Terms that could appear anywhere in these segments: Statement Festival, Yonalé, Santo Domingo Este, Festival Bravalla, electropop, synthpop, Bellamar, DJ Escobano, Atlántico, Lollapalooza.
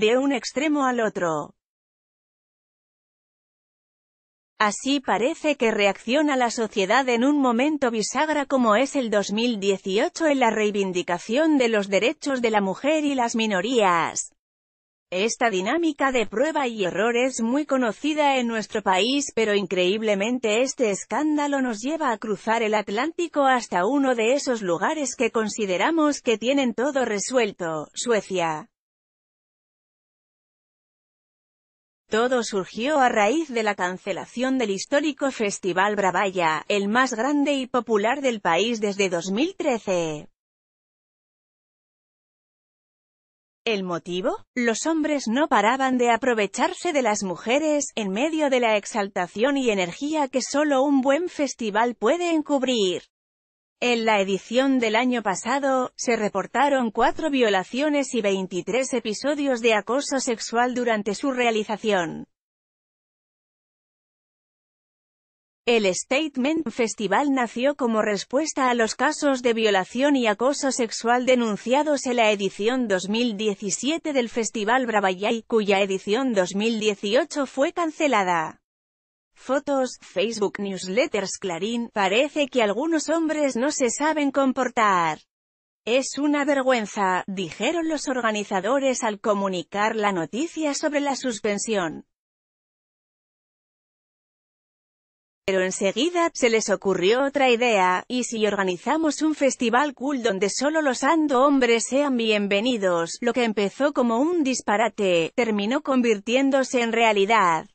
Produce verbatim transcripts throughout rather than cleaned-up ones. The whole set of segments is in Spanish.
de un extremo al otro. Así parece que reacciona la sociedad en un momento bisagra como es el dos mil dieciocho en la reivindicación de los derechos de la mujer y las minorías. Esta dinámica de prueba y error es muy conocida en nuestro país, pero increíblemente este escándalo nos lleva a cruzar el Atlántico hasta uno de esos lugares que consideramos que tienen todo resuelto, Suecia. Todo surgió a raíz de la cancelación del histórico Festival Bravalla, el más grande y popular del país desde dos mil trece. ¿El motivo? Los hombres no paraban de aprovecharse de las mujeres, en medio de la exaltación y energía que solo un buen festival puede encubrir. En la edición del año pasado, se reportaron cuatro violaciones y veintitrés episodios de acoso sexual durante su realización. El Statement Festival nació como respuesta a los casos de violación y acoso sexual denunciados en la edición dos mil diecisiete del Festival Bravalla, cuya edición dos mil dieciocho fue cancelada. Fotos, Facebook Newsletters Clarín, parece que algunos hombres no se saben comportar. Es una vergüenza, dijeron los organizadores al comunicar la noticia sobre la suspensión. Pero enseguida, se les ocurrió otra idea: ¿y si organizamos un festival cool donde solo los ando hombres sean bienvenidos? Lo que empezó como un disparate, terminó convirtiéndose en realidad.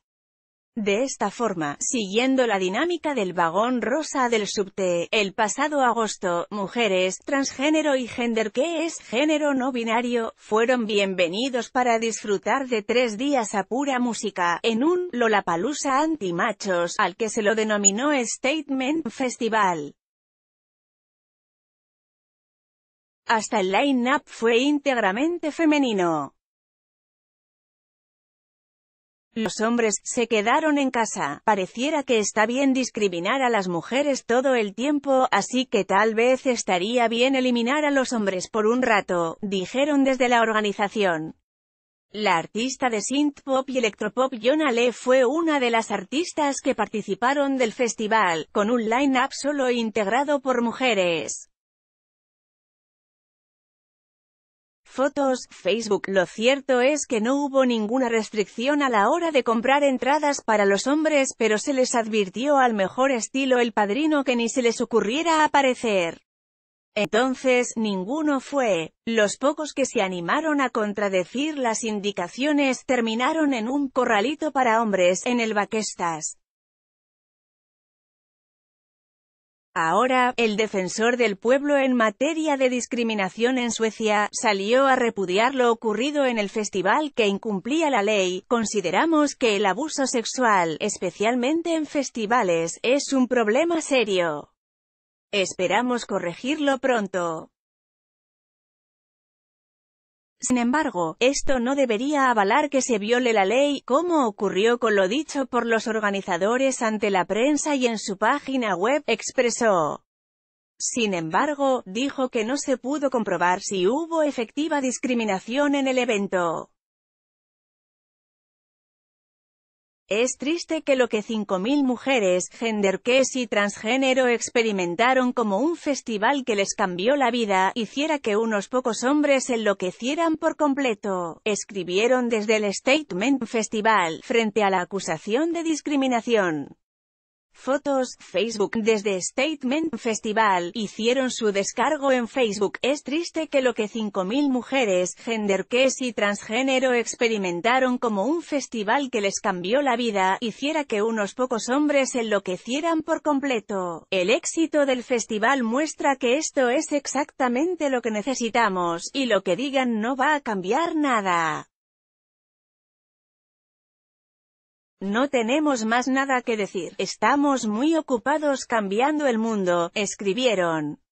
De esta forma, siguiendo la dinámica del vagón rosa del subte, el pasado agosto, mujeres, transgénero y gender que es género no binario, fueron bienvenidos para disfrutar de tres días a pura música, en un Lollapalooza anti-machos, al que se lo denominó Statement Festival. Hasta el line-up fue íntegramente femenino. Los hombres se quedaron en casa. Pareciera que está bien discriminar a las mujeres todo el tiempo, así que tal vez estaría bien eliminar a los hombres por un rato, dijeron desde la organización. La artista de synthpop y electropop Yonalé fue una de las artistas que participaron del festival, con un line-up solo integrado por mujeres. Fotos, Facebook. Lo cierto es que no hubo ninguna restricción a la hora de comprar entradas para los hombres, pero se les advirtió al mejor estilo El Padrino que ni se les ocurriera aparecer. Entonces, ninguno fue. Los pocos que se animaron a contradecir las indicaciones terminaron en un corralito para hombres, en el Baquestas. Ahora, el defensor del pueblo en materia de discriminación en Suecia, salió a repudiar lo ocurrido en el festival que incumplía la ley. Consideramos que el abuso sexual, especialmente en festivales, es un problema serio. Esperamos corregirlo pronto. Sin embargo, esto no debería avalar que se viole la ley, como ocurrió con lo dicho por los organizadores ante la prensa y en su página web, expresó. Sin embargo, dijo que no se pudo comprobar si hubo efectiva discriminación en el evento. Es triste que lo que cinco mil mujeres, genderquees y transgénero experimentaron como un festival que les cambió la vida, hiciera que unos pocos hombres enloquecieran por completo, escribieron desde el Statement Festival, frente a la acusación de discriminación. Fotos, Facebook. Desde Statement Festival, hicieron su descargo en Facebook. Es triste que lo que cinco mil mujeres, genderquees y transgénero experimentaron como un festival que les cambió la vida, hiciera que unos pocos hombres enloquecieran por completo. El éxito del festival muestra que esto es exactamente lo que necesitamos, y lo que digan no va a cambiar nada. No tenemos más nada que decir, estamos muy ocupados cambiando el mundo, escribieron.